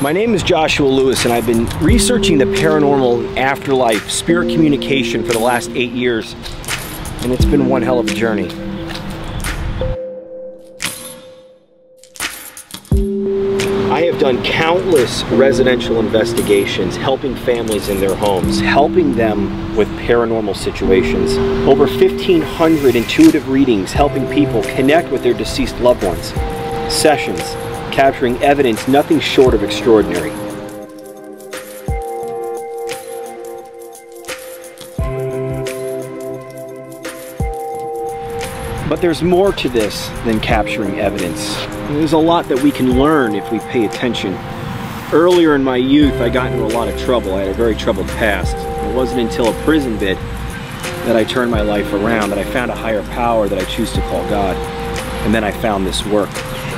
My name is Joshua Louis, and I've been researching the paranormal, afterlife, spirit communication for the last 8 years, and it's been one hell of a journey. I have done countless residential investigations, helping families in their homes, helping them with paranormal situations. Over 1,500 intuitive readings, helping people connect with their deceased loved ones. Sessions, capturing evidence, nothing short of extraordinary. But there's more to this than capturing evidence. There's a lot that we can learn if we pay attention. Earlier in my youth, I got into a lot of trouble. I had a very troubled past. It wasn't until a prison bid that I turned my life around, that I found a higher power that I choose to call God. And then I found this work.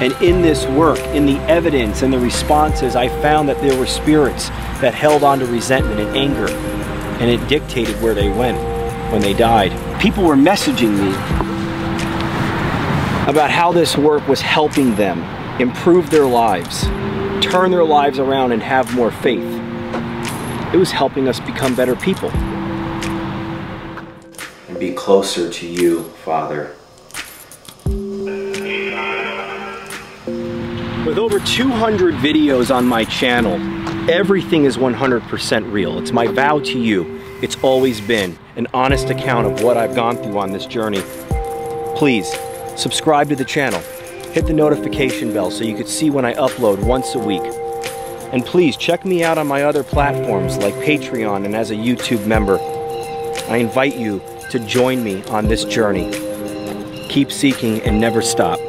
And in this work, in the evidence and the responses, I found that there were spirits that held on to resentment and anger, and it dictated where they went when they died. People were messaging me about how this work was helping them improve their lives, turn their lives around, and have more faith. It was helping us become better people. And be closer to you, Father. With over 200 videos on my channel, everything is 100% real. It's my vow to you. It's always been an honest account of what I've gone through on this journey. Please, subscribe to the channel. Hit the notification bell so you can see when I upload once a week. And please, check me out on my other platforms like Patreon and as a YouTube member. I invite you to join me on this journey. Keep seeking and never stop.